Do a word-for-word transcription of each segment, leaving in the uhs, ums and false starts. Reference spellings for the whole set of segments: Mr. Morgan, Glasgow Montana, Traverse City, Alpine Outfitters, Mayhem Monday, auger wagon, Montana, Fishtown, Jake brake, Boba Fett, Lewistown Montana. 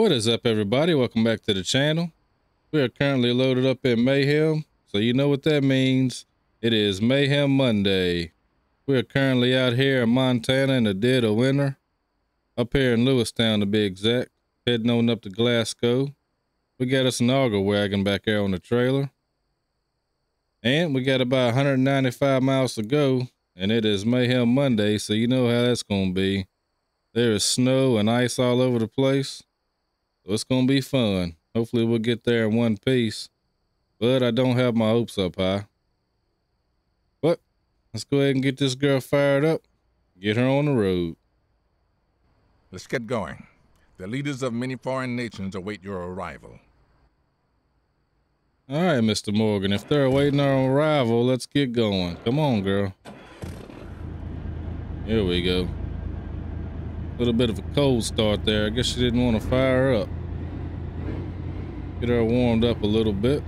What is up, everybody? Welcome back to the channel. We are currently loaded up in Mayhem, so you know what that means. It is Mayhem Monday. We are currently out here in Montana in the dead of winter, up here in Lewistown to be exact, heading on up to Glasgow. We got us an auger wagon back there on the trailer, and we got about one hundred ninety-five miles to go, and it is Mayhem Monday, so you know how that's gonna be. There is snow and ice all over the place. So it's going to be fun. Hopefully we'll get there in one piece, but I don't have my hopes up high. But let's go ahead and get this girl fired up, get her on the road. Let's get going. The leaders of many foreign nations await your arrival. All right, Mister Morgan, if they're awaiting our arrival, let's get going. Come on, girl. Here we go. A little bit of a cold start there. I guess she didn't want to fire up. Get her warmed up a little bit.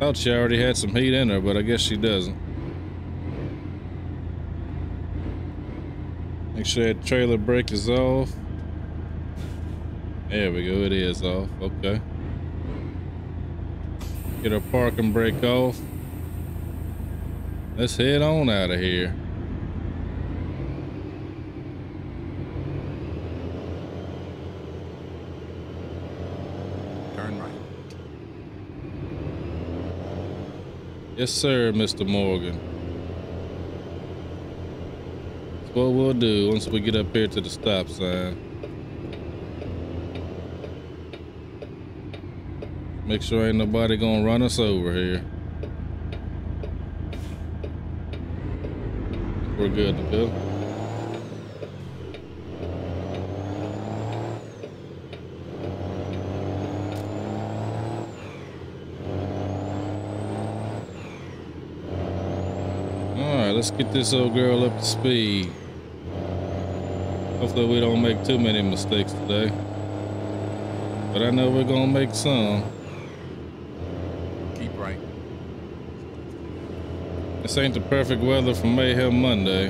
Thought she already had some heat in her, but I guess she doesn't. Make sure that trailer brake is off. There we go, it is off. Okay. Get her parking brake off. Let's head on out of here. Yes, sir, Mister Morgan. That's what we'll do once we get up here to the stop sign. Make sure ain't nobody gonna run us over here. We're good to go. Let's get this old girl up to speed. Hopefully we don't make too many mistakes today, but I know we're gonna make some. Keep right. This ain't the perfect weather for Mayhem Monday,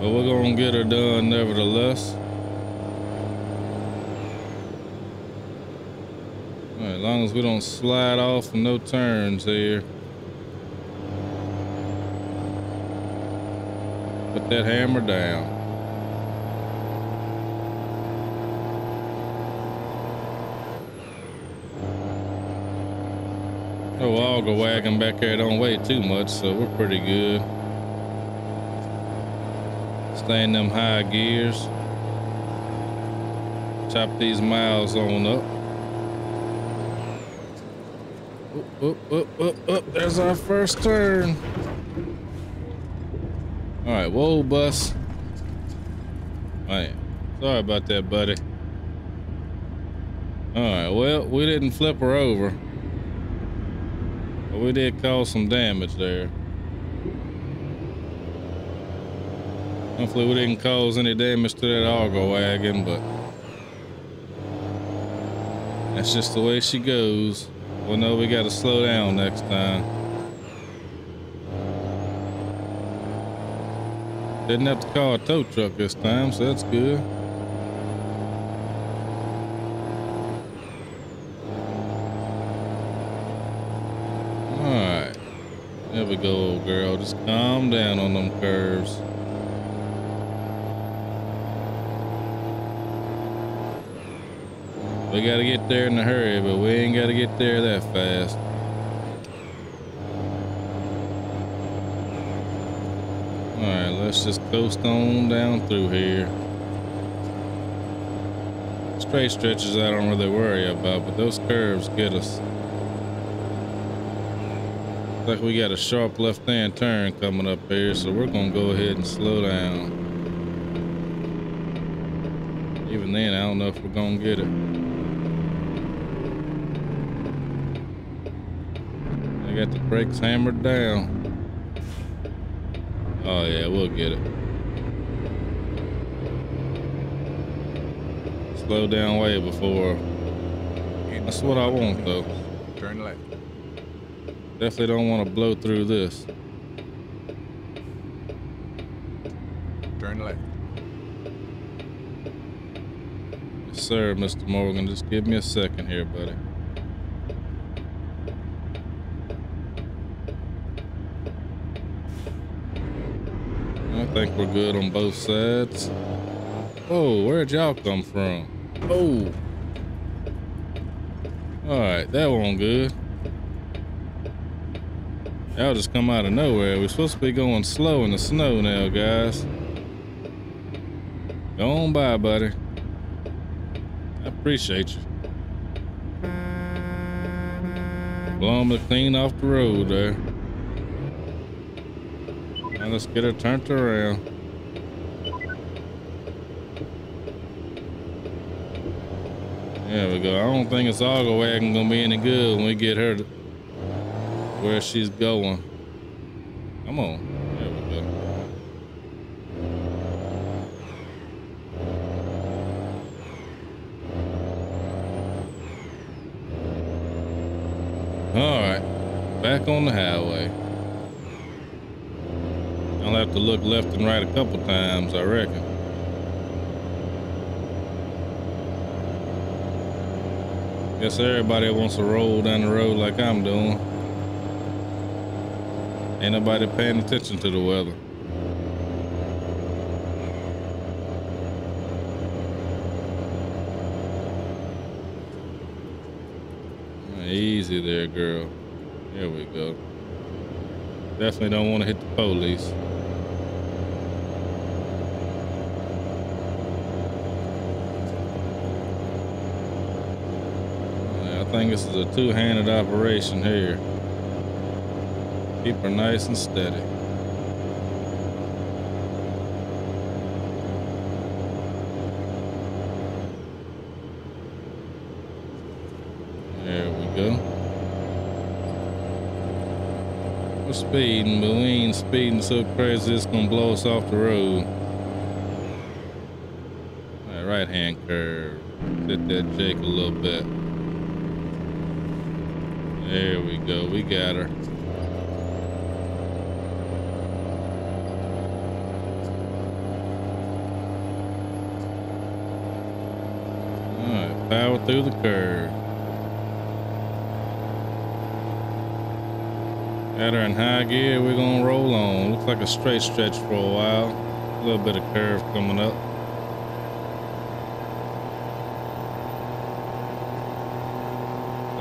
but we're gonna get her done nevertheless. All right, as long as we don't slide off and no turns here. Put that hammer down. Oh, auger wagon back there don't weigh too much, so we're pretty good. Stay in them high gears. Chop these miles on up. Up, up, up, up, up. There's our first turn. All right, whoa, bus. Man, sorry about that, buddy. All right, well, we didn't flip her over, but we did cause some damage there. Hopefully we didn't cause any damage to that auger wagon, but that's just the way she goes. We'll know we gotta slow down next time. Didn't have to call a tow truck this time, so that's good. Alright. There we go, old girl. Just calm down on them curves. We gotta get there in a hurry, but we ain't gotta get there that fast. Let's just coast on down through here. Straight stretches I don't really worry about, but those curves get us. Looks like we got a sharp left-hand turn coming up here, so we're gonna go ahead and slow down. Even then, I don't know if we're gonna get it. I got the brakes hammered down. Oh yeah, we'll get it. Slow down way before. That's what I want though. Turn left. Definitely don't want to blow through this. Turn left. sir, Mister Morgan. Just give me a second here, buddy. I think we're good on both sides. Oh, where'd y'all come from? Oh. All right, that one good. Y'all just come out of nowhere. We're supposed to be going slow in the snow now, guys. Go on by, buddy. I appreciate you. Blowing the clean off the road there. Now let's get her turned around. There we go. I don't think it's auger wagon gonna be any good when we get her to where she's going. Come on. There we go. All right, back on the highway. I'll have to look left and right a couple times, I reckon. Guess everybody wants to roll down the road like I'm doing. Ain't nobody paying attention to the weather. Easy there, girl. Here we go. Definitely don't want to hit the police. I think this is a two-handed operation here. Keep her nice and steady. There we go. We're speeding, but we ain't speeding so crazy it's gonna blow us off the road. That right-hand curve. Hit that jake a little bit. There we go, we got her. All right, power through the curve. Got her in high gear, we're gonna roll on. Looks like a straight stretch for a while. A little bit of curve coming up.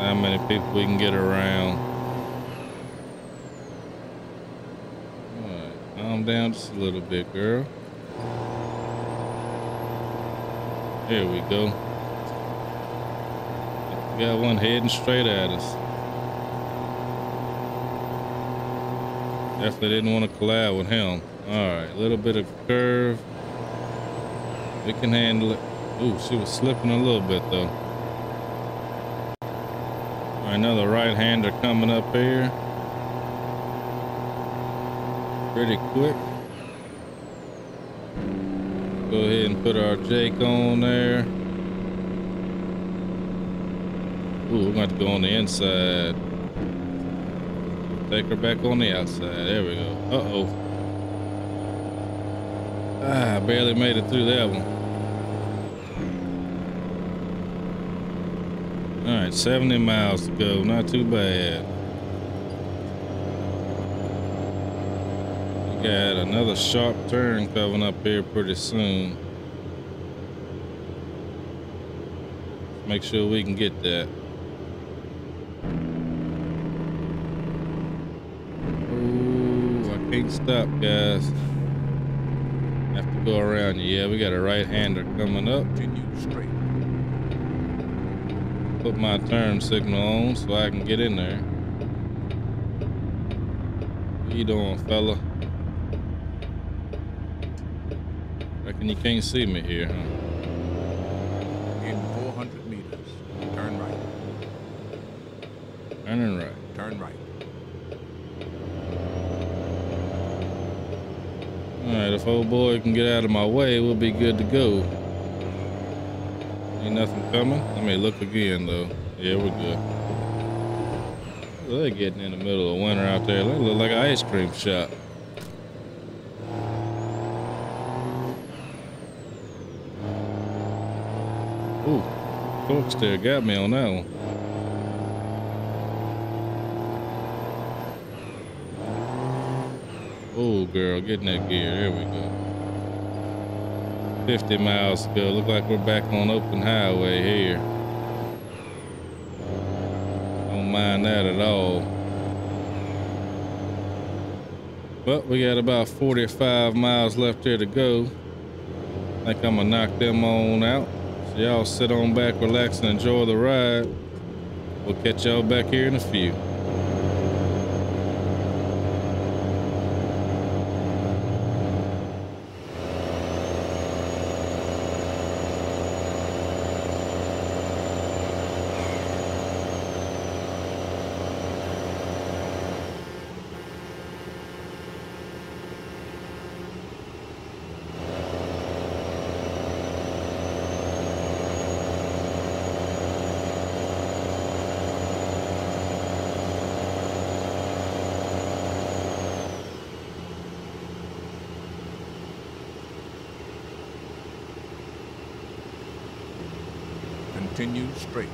How many people we can get around. All right, calm down just a little bit, girl. Here we go. We got one heading straight at us. Definitely didn't want to collide with him. All right, a little bit of curve. We can handle it. Ooh, she was slipping a little bit though. Another right-hander coming up here. Pretty quick. Go ahead and put our jake on there. Ooh, we're going to go on the inside. Take her back on the outside. There we go. Uh-oh. Ah, I barely made it through that one. All right, seventy miles to go, not too bad. We got another sharp turn coming up here pretty soon. Make sure we can get that. Ooh, I can't stop, guys. Have to go around you. Yeah, we got a right-hander coming up. Continue straight. Put my turn signal on so I can get in there. What you doing, fella? Reckon you can't see me here, huh? In four hundred meters, turn right. Turning right. Turn right. All right, if old boy can get out of my way, we'll be good to go. Ain't nothing coming. Let me look again though. Yeah, we're good. They're getting in the middle of winter out there. They look like an ice cream shop. Ooh, folks there got me on that one. Oh, girl, get in that gear. There we go. fifty miles to go. Look like we're back on open highway here. Don't mind that at all. But we got about forty-five miles left there to go. I think I'm gonna knock them on out. So y'all sit on back, relax, and enjoy the ride. We'll catch y'all back here in a few. Continue straight.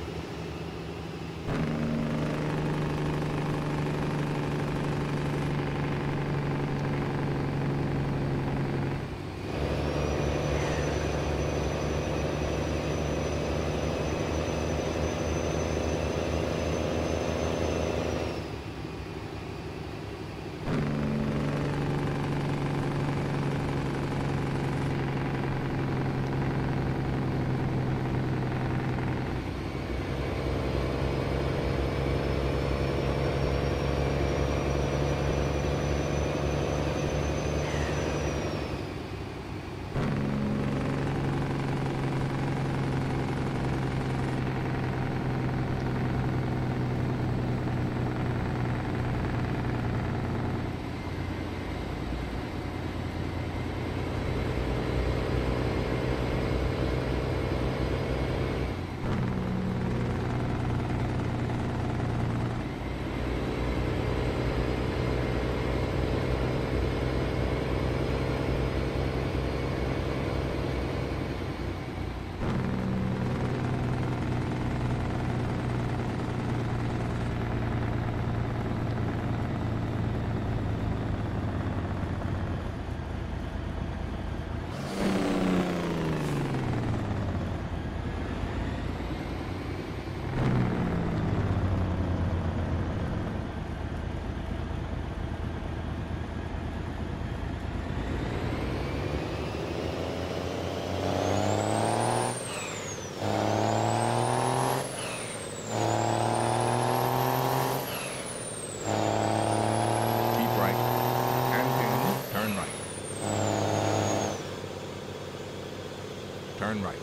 Turn right.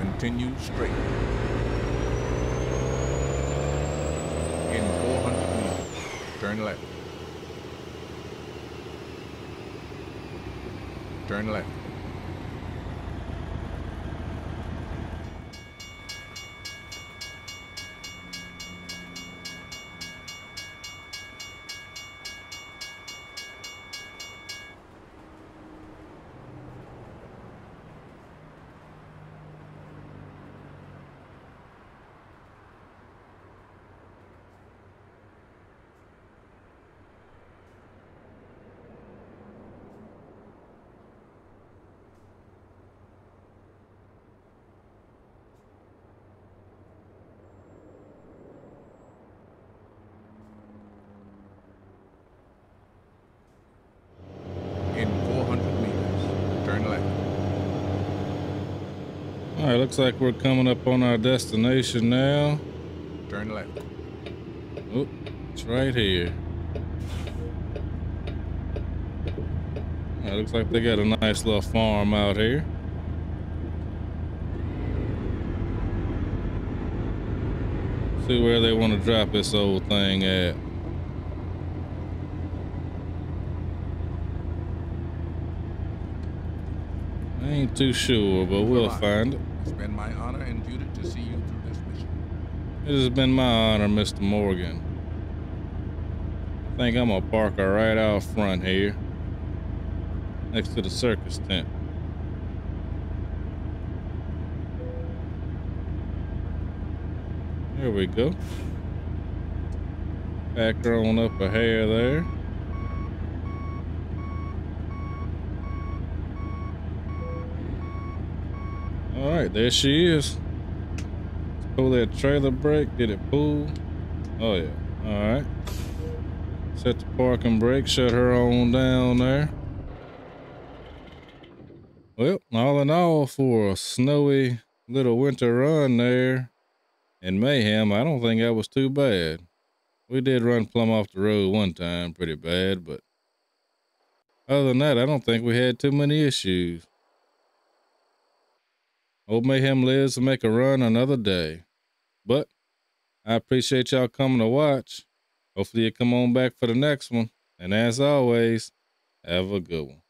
Continue straight. In four hundred meters, turn left. Turn left. Alright, looks like we're coming up on our destination now. Turn left. Oh, it's right here. Alright, looks like they got a nice little farm out here. See where they want to drop this old thing at. I ain't too sure, but we'll find it. It's been my honor and duty to see you through this mission. It has been my honor, Mister Morgan. I think I'm gonna park her right out front here. next to the circus tent. There we go. Back on up a hair there. All right, there she is. Let's pull that trailer brake, get it pulled. Oh yeah, all right. Set the parking brake, shut her on down there. Well, all in all, for a snowy little winter run there in Mayhem, I don't think that was too bad. We did run plumb off the road one time pretty bad, but other than that, I don't think we had too many issues. Old Mayhem lives to make a run another day. But I appreciate y'all coming to watch. Hopefully you come on back for the next one. And as always, have a good one.